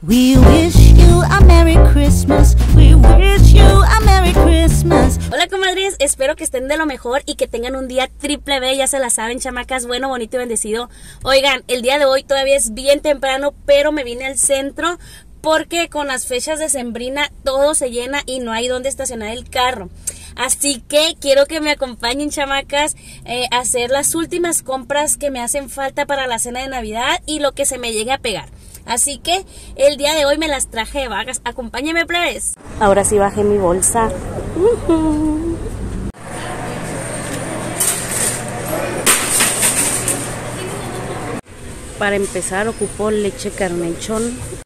We wish you a Merry Christmas. We wish you a Merry Christmas. Hola comadres, espero que estén de lo mejor y que tengan un día triple B, ya se la saben chamacas, bueno, bonito y bendecido. Oigan, el día de hoy todavía es bien temprano, pero me vine al centro porque con las fechas de sembrina todo se llena y no hay dónde estacionar el carro. Así que quiero que me acompañen, chamacas, a hacer las últimas compras que me hacen falta para la cena de Navidad y lo que se me llegue a pegar. Así que el día de hoy me las traje de vagas. Acompáñenme, plebes. Ahora sí bajé mi bolsa. Para empezar, ocupo leche Carnechón.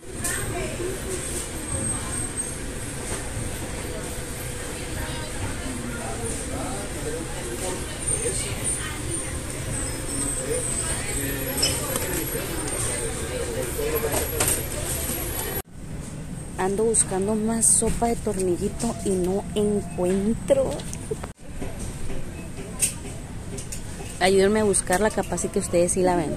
Ando buscando más sopa de tornillito y no encuentro. Ayúdenme a buscarla, capaz y que ustedes sí la ven.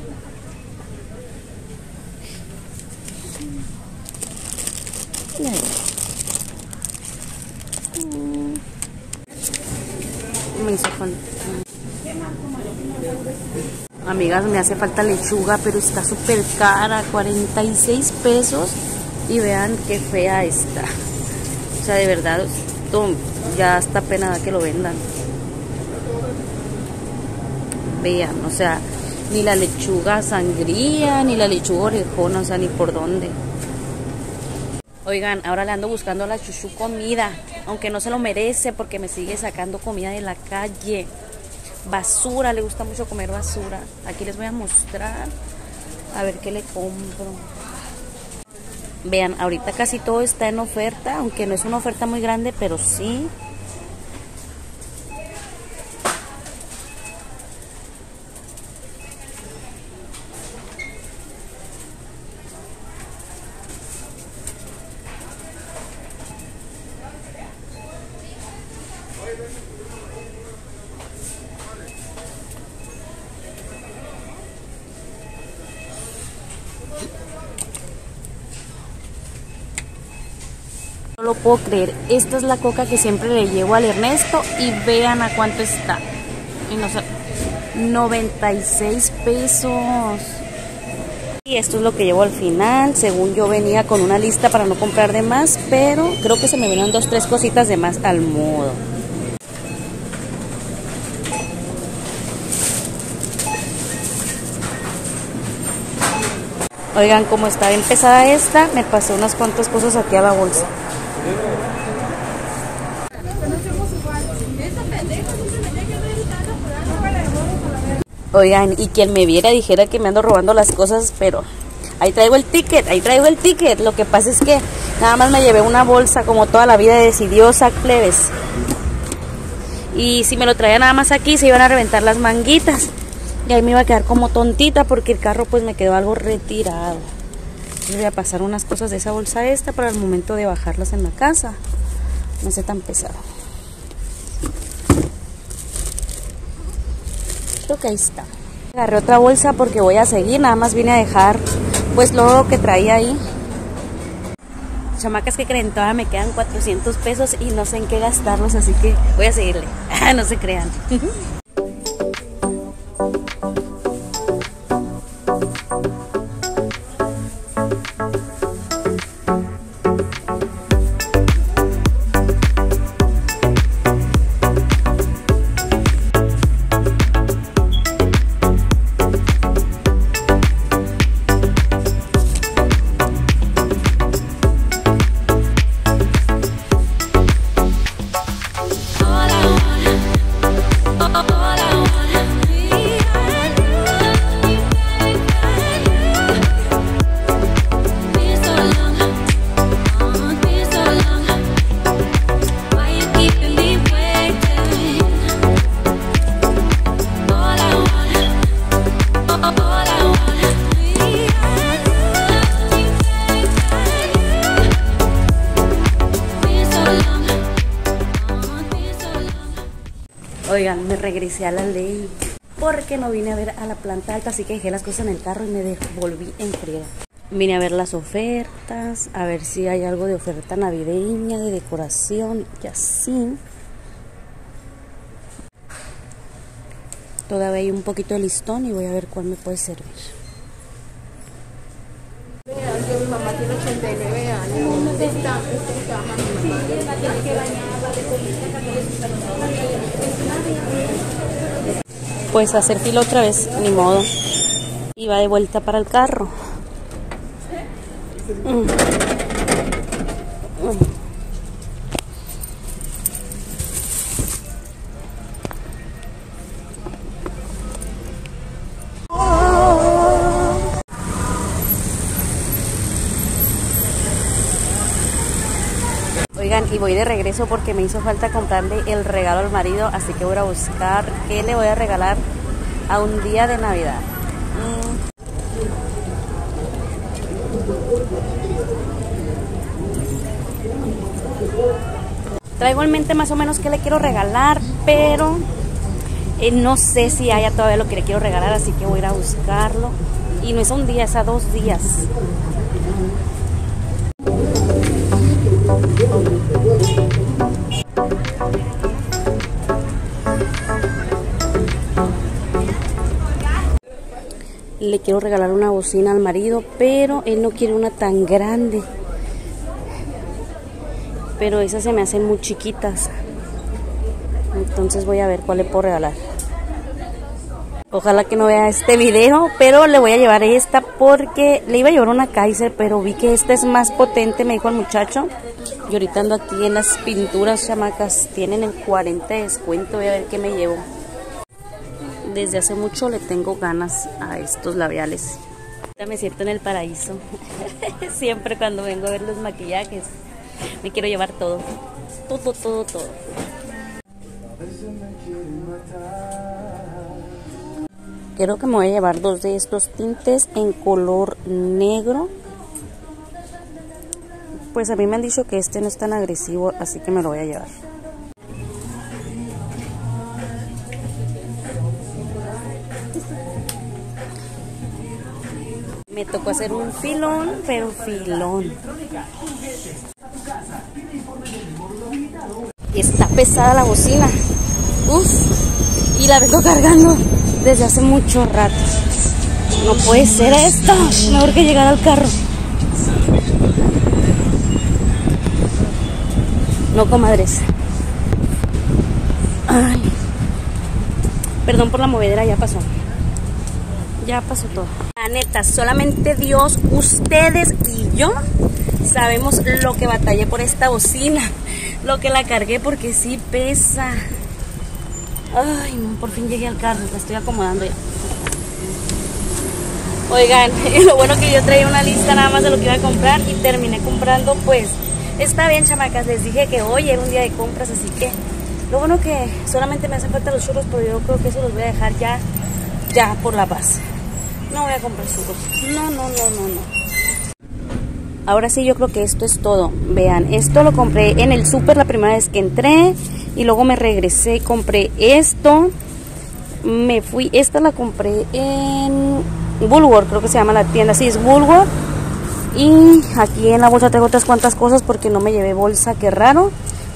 Me hizo falta. Amigas, me hace falta lechuga, pero está súper cara, 46 pesos. Y vean qué fea está. O sea, de verdad, ya hasta pena da que lo vendan. Vean, o sea, ni la lechuga sangría, ni la lechuga orejona, o sea, ni por dónde. Oigan, ahora le ando buscando a la chuchu comida, aunque no se lo merece porque me sigue sacando comida de la calle. Basura, le gusta mucho comer basura. Aquí les voy a mostrar, a ver qué le compro. Vean, ahorita casi todo está en oferta, aunque no es una oferta muy grande, pero sí. No lo puedo creer, esta es la coca que siempre le llevo al Ernesto y vean a cuánto está. Y no sé, 96 pesos. Y esto es lo que llevo al final, según yo venía con una lista para no comprar de más, pero creo que se me vinieron 2 o 3 cositas de más al modo. Oigan, como está bien pesada esta, me pasé unas cuantas cosas aquí a la bolsa. Oigan, y quien me viera dijera que me ando robando las cosas, pero ahí traigo el ticket, ahí traigo el ticket. Lo que pasa es que nada más me llevé una bolsa, como toda la vida decidiosa, plebes. Y si me lo traía nada más aquí, se iban a reventar las manguitas. Y ahí me iba a quedar como tontita porque el carro pues me quedó algo retirado. Voy a pasar unas cosas de esa bolsa a esta para el momento de bajarlas en la casa. No sea tan pesado. Creo que ahí está. Agarré otra bolsa porque voy a seguir. Nada más vine a dejar pues lo que traía ahí. Chamacas, que creen, todavía me quedan 400 pesos y no sé en qué gastarlos, así que voy a seguirle. No se crean. Oigan, me regresé a la ley porque no vine a ver a la planta alta, así que dejé las cosas en el carro y me devolví en friega. Vine a ver las ofertas, a ver si hay algo de oferta navideña, de decoración y así. Todavía hay un poquito de listón y voy a ver cuál me puede servir. Mi mamá tiene 89 años. Pues hacer fila otra vez, ni modo. Y va de vuelta para el carro. Oigan, y voy de regreso porque me hizo falta comprarle el regalo al marido, así que voy a buscar qué le voy a regalar a un día de Navidad. Traigo en mente más o menos qué le quiero regalar, pero no sé si haya todavía lo que le quiero regalar, así que voy a ir a buscarlo. Y no es a un día, es a 2 días. Le quiero regalar una bocina al marido, pero él no quiere una tan grande. Pero esas se me hacen muy chiquitas. Entonces voy a ver cuál le puedo regalar. Ojalá que no vea este video, pero le voy a llevar esta porque le iba a llevar una Kaiser, pero vi que esta es más potente, me dijo el muchacho. Y ahorita ando aquí en las pinturas, chamacas. Tienen el 40% de descuento, voy a ver qué me llevo. Desde hace mucho le tengo ganas a estos labiales. Ahorita me siento en el paraíso. Siempre cuando vengo a ver los maquillajes, me quiero llevar todo. Todo, todo, todo. Creo que me voy a llevar 2 de estos tintes en color negro. Pues a mí me han dicho que este no es tan agresivo, así que me lo voy a llevar. Me tocó hacer un filón, pero filón. Está pesada la bocina. Uf, y la vengo cargando desde hace mucho rato. No puede ser esto. Mejor que llegar al carro. No, comadres. Ay. Perdón por la movedera, ya pasó. Ya pasó todo. La neta, solamente Dios, ustedes y yo sabemos lo que batallé por esta bocina. Lo que la cargué, porque sí pesa. Ay, no, por fin llegué al carro, la estoy acomodando ya. Oigan, lo bueno que yo traía una lista nada más de lo que iba a comprar y terminé comprando, pues, está bien, chamacas, les dije que hoy era un día de compras, así que lo bueno que solamente me hacen falta los churros, pero yo creo que eso los voy a dejar ya por la paz. No voy a comprar churros, no. Ahora sí, yo creo que esto es todo. Vean, esto lo compré en el súper la primera vez que entré. Y luego me regresé y compré esto. Me fui, esta la compré en Woolworth, creo que se llama la tienda. Sí, es Woolworth. Y aquí en la bolsa tengo otras cuantas cosas porque no me llevé bolsa, qué raro.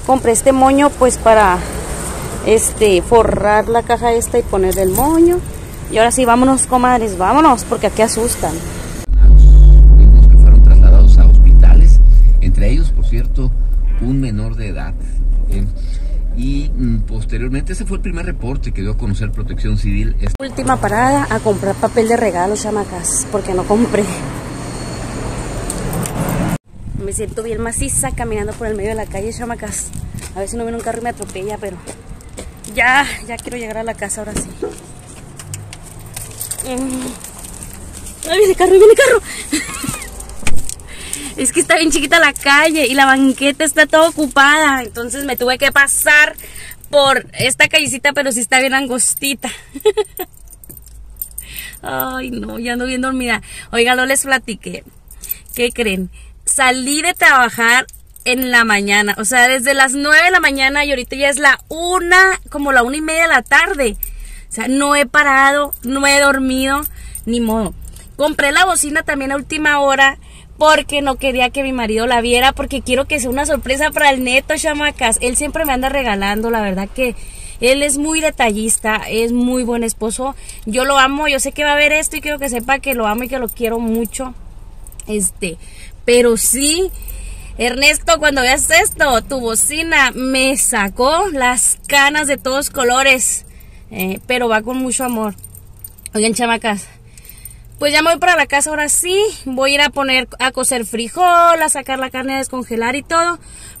Compré este moño pues para forrar la caja esta y poner el moño. Y ahora sí, vámonos, comadres, vámonos, porque aquí asustan. Vimos que fueron trasladados a hospitales, entre ellos, por cierto, un menor de edad. Y posteriormente ese fue el primer reporte que dio a conocer Protección Civil. Última parada a comprar papel de regalo, chamacas, porque no compré. Me siento bien maciza caminando por el medio de la calle, chamacas. A ver si no viene un carro y me atropella, pero ya quiero llegar a la casa ahora sí. ¡Ay, viene el carro, viene el carro! Es que está bien chiquita la calle y la banqueta está toda ocupada. Entonces me tuve que pasar por esta callecita, pero sí está bien angostita. Ay, no, ya ando bien dormida. Oigan, no les platiqué. ¿Qué creen? Salí de trabajar en la mañana. O sea, desde las 9 de la mañana y ahorita ya es la 1, como la 1:30 de la tarde. O sea, no he parado, no he dormido, ni modo. Compré la bocina también a última hora porque no quería que mi marido la viera, porque quiero que sea una sorpresa para el Neto, chamacas. Él siempre me anda regalando, la verdad que él es muy detallista, es muy buen esposo. Yo lo amo, yo sé que va a ver esto y quiero que sepa que lo amo y que lo quiero mucho. Pero sí, Ernesto, cuando veas esto, tu bocina me sacó las canas de todos colores, pero va con mucho amor. Oigan, chamacas, pues ya me voy para la casa ahora sí. Voy a ir a poner a cocer frijol, a sacar la carne a descongelar y todo,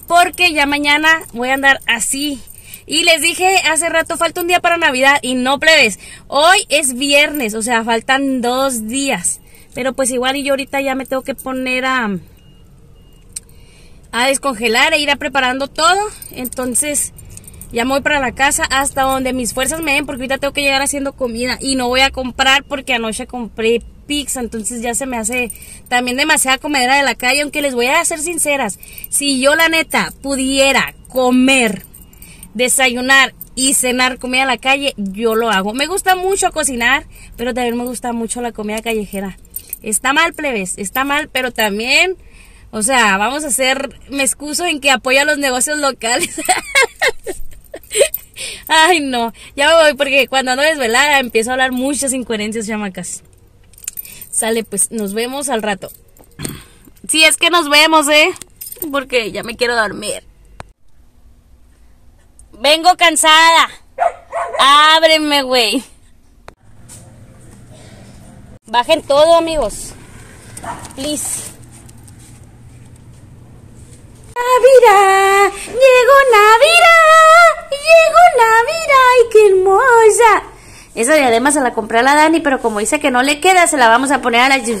porque ya mañana voy a andar así. Y les dije hace rato, falta un día para Navidad, y no, plebes, hoy es viernes, o sea, faltan 2 días. Pero pues igual y yo ahorita ya me tengo que poner a descongelar e ir preparando todo. Entonces ya me voy para la casa hasta donde mis fuerzas me den, porque ahorita tengo que llegar haciendo comida y no voy a comprar porque anoche compré pizza, entonces ya se me hace también demasiada comedera de la calle. Aunque les voy a ser sinceras, si yo la neta pudiera comer, desayunar y cenar comida de la calle, yo lo hago. Me gusta mucho cocinar, pero también me gusta mucho la comida callejera. Está mal, plebes, está mal, pero también, o sea, vamos a hacer, me excuso en que apoya los negocios locales. Ay, no, ya me voy porque cuando ando desvelada empiezo a hablar muchas incoherencias, chamacas. Sale, pues, nos vemos al rato. Sí, es que nos vemos, porque ya me quiero dormir. Vengo cansada. Ábreme, güey. Bajen todo, amigos. Please. Navidad, llegó Navidad, llegó Navidad, ay, qué hermosa. Esa diadema se la compré a la Dani, pero como dice que no le queda, se la vamos a poner a la Yuyu.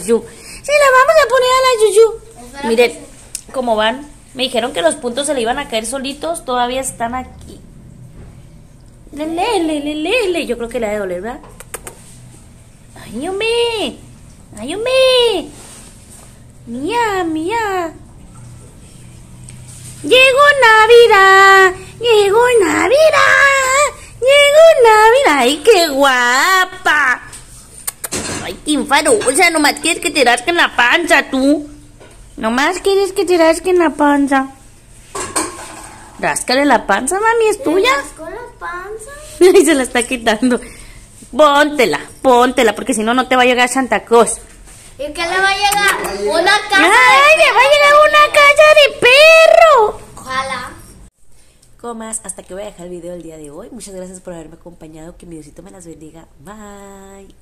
Se la vamos a poner a la Yuyu. Miren cómo van. Me dijeron que los puntos se le iban a caer solitos, todavía están aquí. Le. Yo creo que le ha de doler, ¿verdad? Ay, hombre. Ay, hombre. Mía, mía. Llegó Navidad, llegó Navidad, llegó Navidad. ¡Ay, qué guapa! ¡Ay, qué infarosa! Nomás quieres que te rasquen la panza, tú. Nomás quieres que te rasquen la panza. Ráscale la panza, mami, ¿es tuya? ¿Rascó la panza? Y se la está quitando. Póntela, póntela, porque si no, no te va a llegar Santa Claus. ¿Y qué le va a llegar? Una casa. ¡Ay, le va a llegar una casa de perro! Ojalá. Comas, hasta que voy a dejar el video el día de hoy. Muchas gracias por haberme acompañado. Que mi Diosito me las bendiga. Bye.